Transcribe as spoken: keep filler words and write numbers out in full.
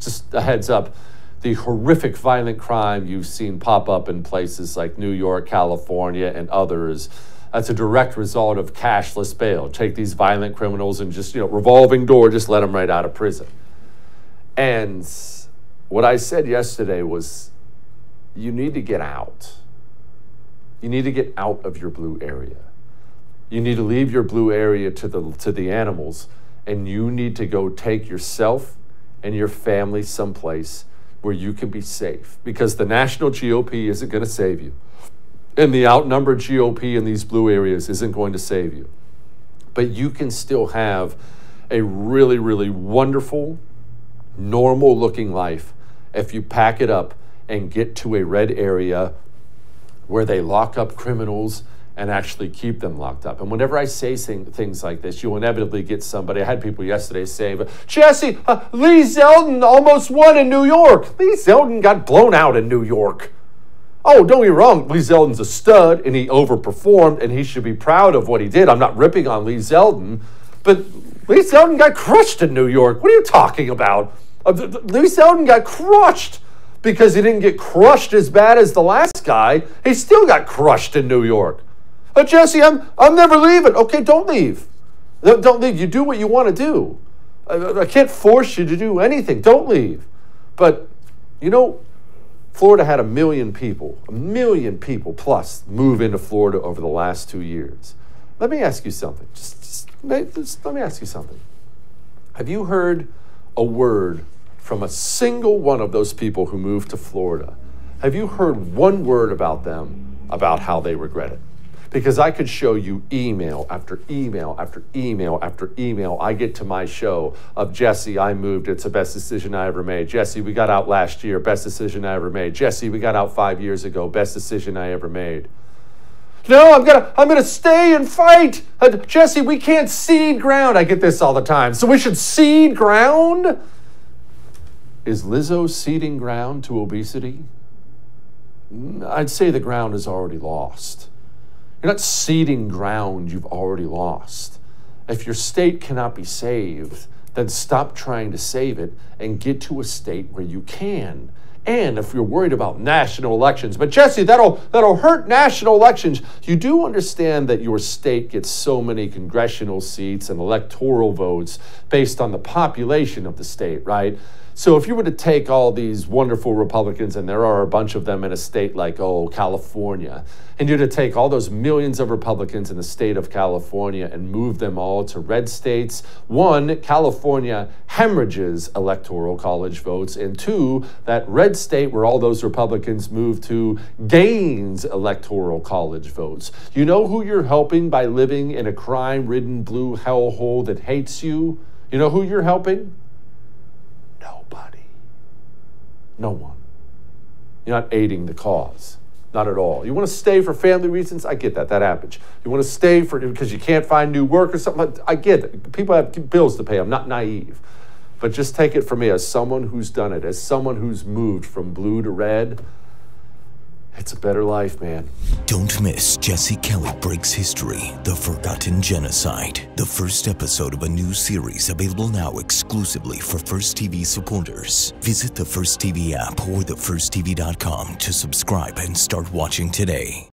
just a heads up, the horrific violent crime you've seen pop up in places like New York, California, and others, that's a direct result of cashless bail. Take these violent criminals and just, you know, revolving door, just let them right out of prison. And what I said yesterday was, you need to get out. You need to get out of your blue area. You need to leave your blue area to the, to the animals, and you need to go take yourself and your family someplace where you can be safe, because the national G O P isn't going to save you. And the outnumbered G O P in these blue areas isn't going to save you. But you can still have a really, really wonderful, normal-looking life if you pack it up and get to a red area where they lock up criminals and actually keep them locked up. And whenever I say things like this, you'll inevitably get somebody. I had people yesterday saying, Jesse, uh, Lee Zeldin almost won in New York. Lee Zeldin got blown out in New York. Oh, don't get me wrong, Lee Zeldin's a stud, and he overperformed, and he should be proud of what he did. I'm not ripping on Lee Zeldin, but Lee Zeldin got crushed in New York. What are you talking about? Uh, Lee Zeldin got crushed because he didn't get crushed as bad as the last guy. He still got crushed in New York. Oh, Jesse, I'm, I'm never leaving. Okay, don't leave. Don't leave. You do what you want to do. I, I can't force you to do anything. Don't leave. But, you know, Florida had a million people, a million people plus move into Florida over the last two years. Let me ask you something. Just, just, just let me ask you something. Have you heard a word from a single one of those people who moved to Florida? Have you heard one word about them, about how they regret it? Because I could show you email after email after email after email. I get to my show of, Jesse, I moved. It's the best decision I ever made. Jesse, we got out last year. Best decision I ever made. Jesse, we got out five years ago. Best decision I ever made. No, I'm gonna, I'm gonna stay and fight. Uh, Jesse, we can't cede ground. I get this all the time. So we should cede ground? Is Lizzo ceding ground to obesity? I'd say the ground is already lost. You're not ceding ground you've already lost. If your state cannot be saved, then stop trying to save it and get to a state where you can. And if you're worried about national elections, but Jesse, that'll, that'll hurt national elections. You do understand that your state gets so many congressional seats and electoral votes based on the population of the state, right? So if you were to take all these wonderful Republicans, and there are a bunch of them in a state like, oh, California, and you're to take all those millions of Republicans in the state of California and move them all to red states, one, California hemorrhages electoral college votes, and two, that red state where all those Republicans move to gains electoral college votes. You know who you're helping by living in a crime-ridden blue hellhole that hates you? You know who you're helping? Nobody. No one. You're not aiding the cause. Not at all. You want to stay for family reasons? I get that. That happens. You want to stay for because you can't find new work or something? I get it. People have bills to pay. I'm not naive. But just take it from me as someone who's done it, as someone who's moved from blue to red. It's a better life, man. Don't miss Jesse Kelly Breaks History, The Forgotten Genocide, the first episode of a new series available now exclusively for First T V supporters. Visit the First T V app or the first T V dot com to subscribe and start watching today.